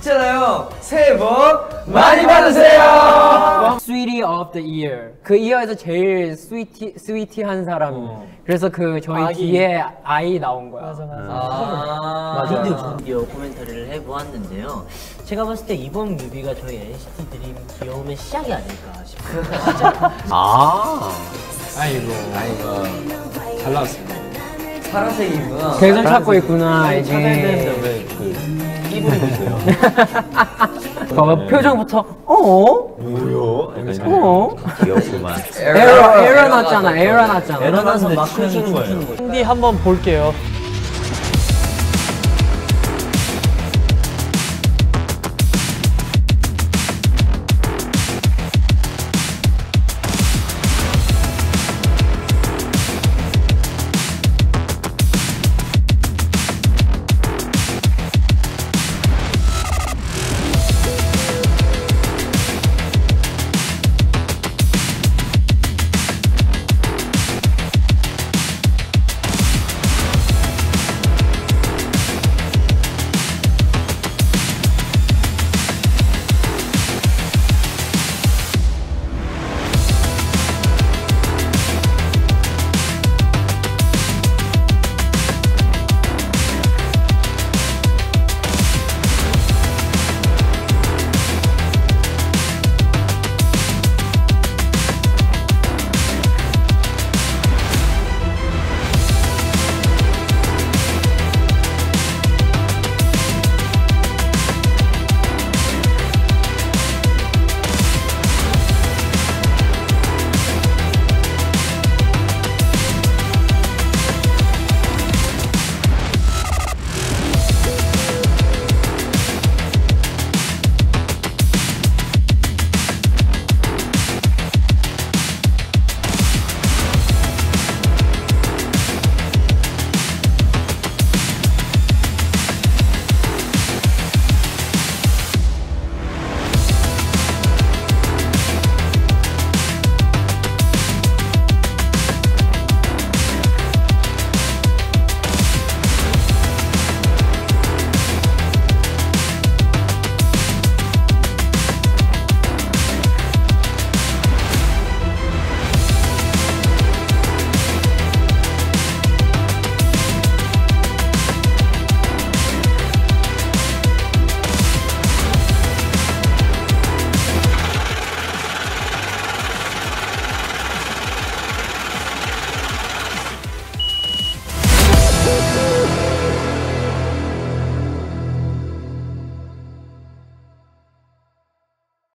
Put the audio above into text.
있잖아요. 새해 복 많이 받으세요. Sweetie of the year. 그 이어에서 제일 스위티한 사람. 그래서 그 저희 아기. 뒤에 아이 나온 거야. 맞아. 드디어 코멘터리를 해보았는데요. 제가 봤을 때 이번 뮤비가 저희 NCT 드림 귀여움의 시작이 아닐까 싶어요. 진짜. 아이고. 잘 나왔습니다. 파란색이구나. 계절 찾고 있구나. 이제 찾아야 되는데 왜 그 입을 보세요. 봐봐. 표정부터 뭐요? 귀엽구만. 에러 났잖아. 에러 났는데 춤추는 거예요. 힌디 한번 볼게요.